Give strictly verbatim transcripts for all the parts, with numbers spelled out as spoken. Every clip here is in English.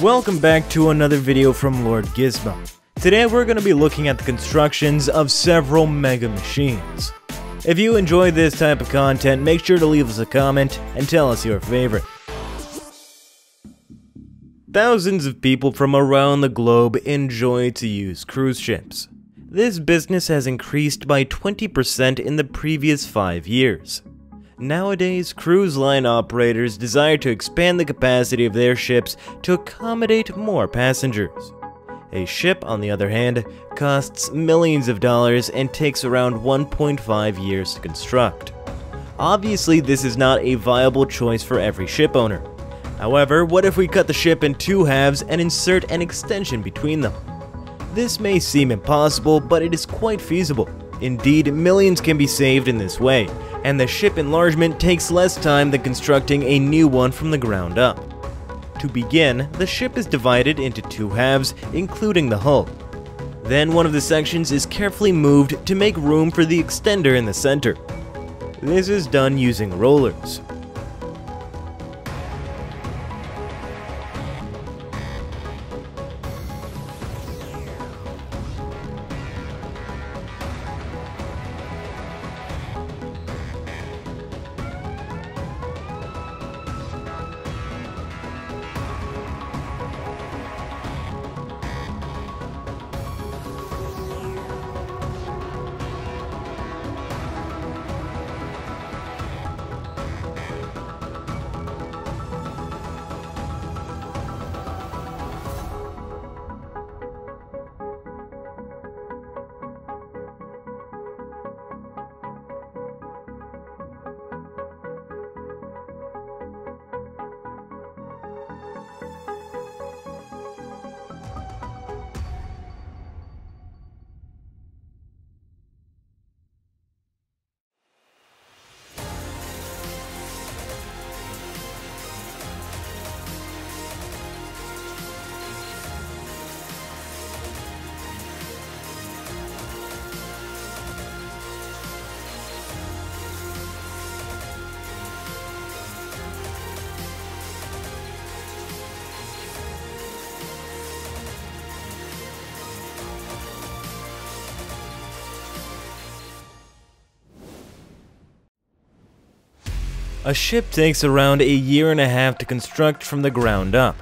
Welcome back to another video from Lord Gizmo. Today we're going to be looking at the constructions of several mega machines. If you enjoy this type of content, make sure to leave us a comment and tell us your favorite. Thousands of people from around the globe enjoy to use cruise ships. This business has increased by twenty percent in the previous five years. Nowadays, cruise line operators desire to expand the capacity of their ships to accommodate more passengers. A ship, on the other hand, costs millions of dollars and takes around one point five years to construct. Obviously, this is not a viable choice for every ship owner. However, what if we cut the ship in two halves and insert an extension between them? This may seem impossible, but it is quite feasible. Indeed, millions can be saved in this way, and the ship enlargement takes less time than constructing a new one from the ground up. To begin, the ship is divided into two halves, including the hull. Then one of the sections is carefully moved to make room for the extender in the center. This is done using rollers. A ship takes around a year and a half to construct from the ground up.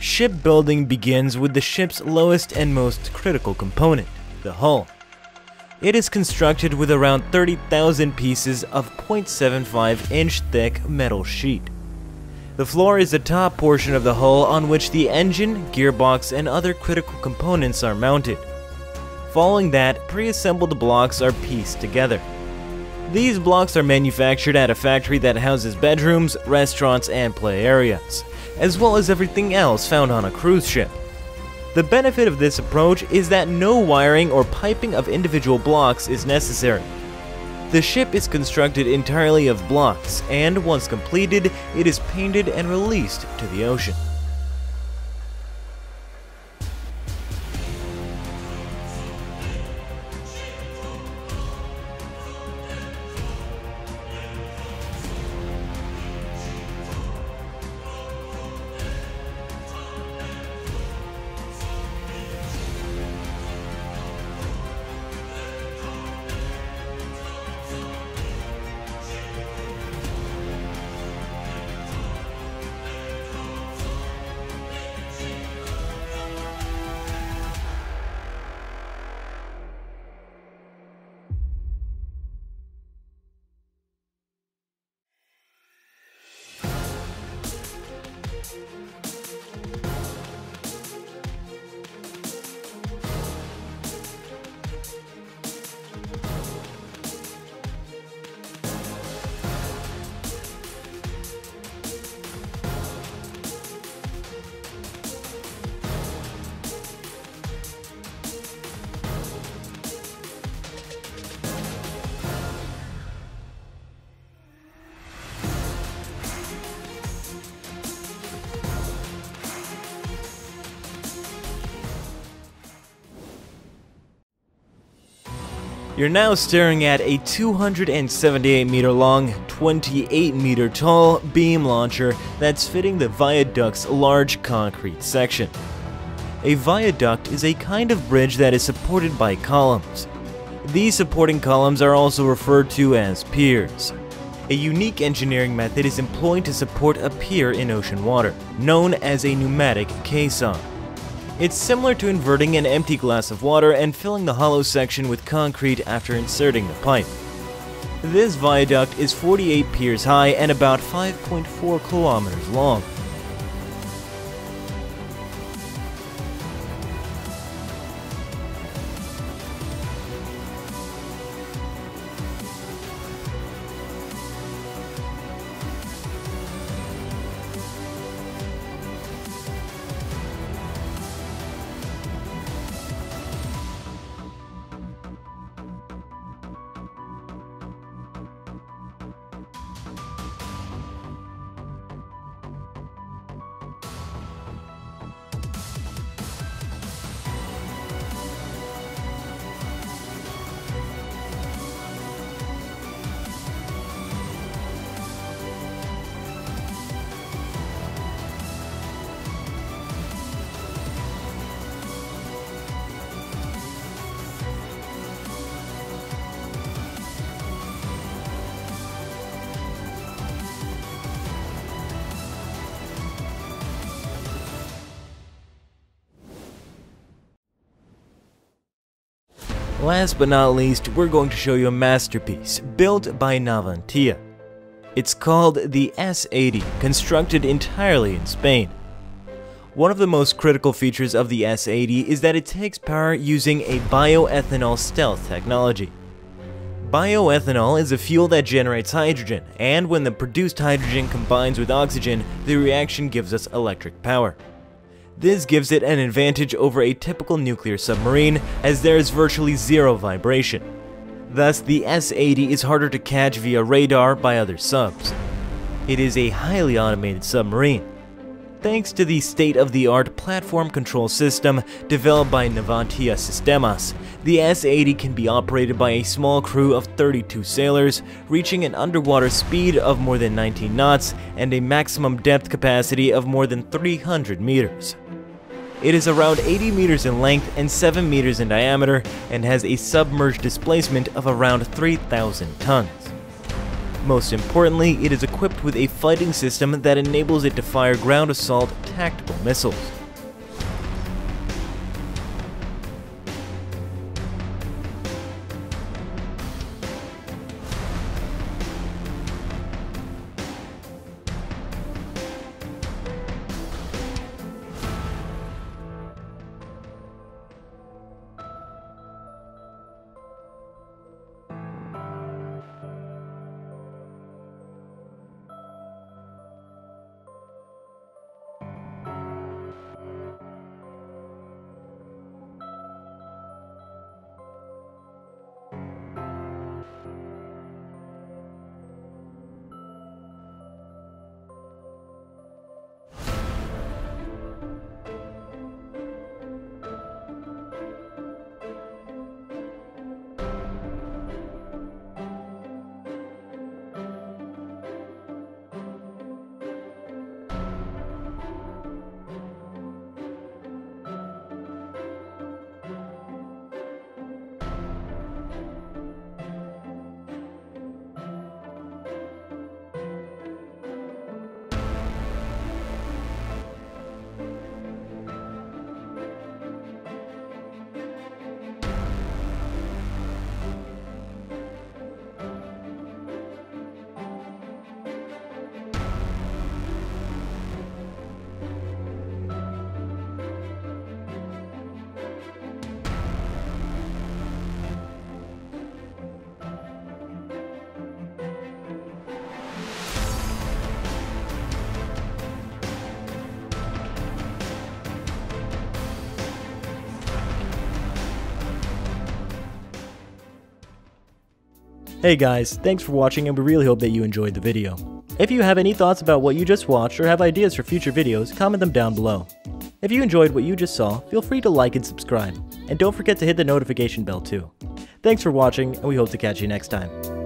Shipbuilding begins with the ship's lowest and most critical component, the hull. It is constructed with around thirty thousand pieces of zero point seven five inch thick metal sheet. The floor is the top portion of the hull on which the engine, gearbox, and other critical components are mounted. Following that, pre-assembled blocks are pieced together. These blocks are manufactured at a factory that houses bedrooms, restaurants, and play areas, as well as everything else found on a cruise ship. The benefit of this approach is that no wiring or piping of individual blocks is necessary. The ship is constructed entirely of blocks, and once completed, it is painted and released to the ocean. You're now staring at a two hundred seventy-eight meter long, twenty-eight meter tall beam launcher that's fitting the viaduct's large concrete section. A viaduct is a kind of bridge that is supported by columns. These supporting columns are also referred to as piers. A unique engineering method is employed to support a pier in ocean water, known as a pneumatic caisson. It's similar to inverting an empty glass of water and filling the hollow section with concrete after inserting the pipe. This viaduct is forty-eight piers high and about five point four kilometers long. Last but not least, we're going to show you a masterpiece built by Navantia. It's called the S eighty, constructed entirely in Spain. One of the most critical features of the S eighty is that it takes power using a bioethanol stealth technology. Bioethanol is a fuel that generates hydrogen, and when the produced hydrogen combines with oxygen, the reaction gives us electric power. This gives it an advantage over a typical nuclear submarine, as there is virtually zero vibration. Thus, the S eighty is harder to catch via radar by other subs. It is a highly automated submarine. Thanks to the state-of-the-art platform control system developed by Navantia Sistemas, the S eighty can be operated by a small crew of thirty-two sailors, reaching an underwater speed of more than nineteen knots and a maximum depth capacity of more than three hundred meters. It is around eighty meters in length and seven meters in diameter and has a submerged displacement of around three thousand tons. Most importantly, it is equipped with a fighting system that enables it to fire ground assault tactical missiles. Hey guys, thanks for watching and we really hope that you enjoyed the video. If you have any thoughts about what you just watched or have ideas for future videos, comment them down below. If you enjoyed what you just saw, feel free to like and subscribe. And don't forget to hit the notification bell too. Thanks for watching and we hope to catch you next time.